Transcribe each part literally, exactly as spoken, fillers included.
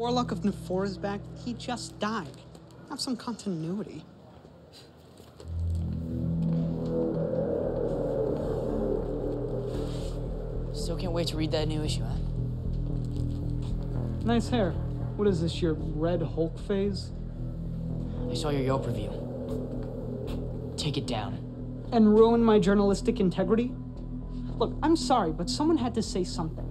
Warlock of Nefor is back. He just died. Have some continuity. Still can't wait to read that new issue, man. Nice hair. What is this, your Red Hulk phase? I saw your Yelp review. Take it down. And ruin my journalistic integrity? Look, I'm sorry, but someone had to say something.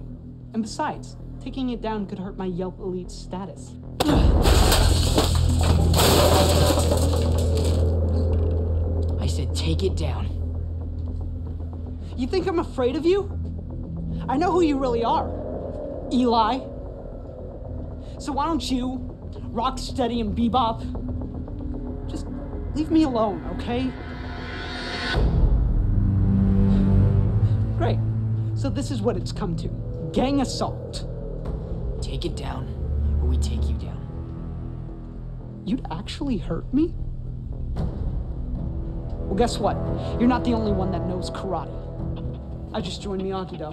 And besides, taking it down could hurt my Yelp elite status. I said take it down. You think I'm afraid of you? I know who you really are, Eli. So why don't you, Rocksteady and Bebop, just leave me alone, okay? Great. So this is what it's come to. Gang assault. Take it down, or we take you down. You'd actually hurt me? Well, guess what? You're not the only one that knows karate. I just joined Miyagi-Do.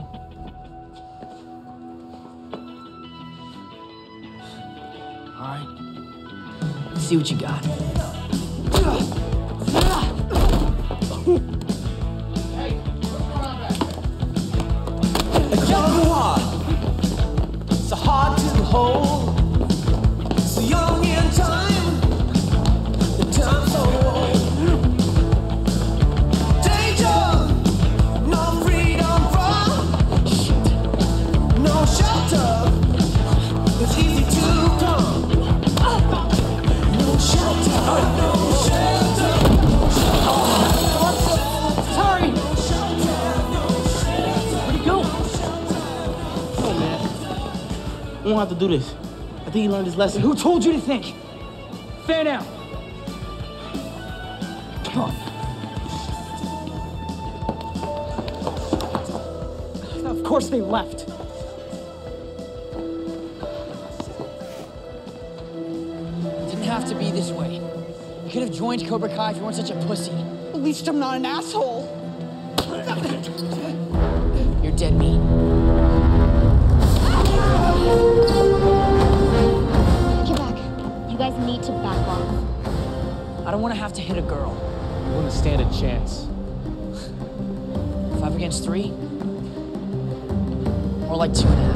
All right. Let's see what you got. Hey, what's going on back there? A young one. It's hard to hold. We don't have to do this. I think he learned his lesson. Who told you to think? Fair now. Come on. Of course they left. It didn't have to be this way. You could have joined Cobra Kai if you weren't such a pussy. At least I'm not an asshole. You're dead meat. Get back. You guys need to back off. I don't want to have to hit a girl. You wouldn't stand a chance. Five against three? More like two and a half.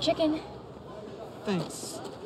Chicken. Thanks.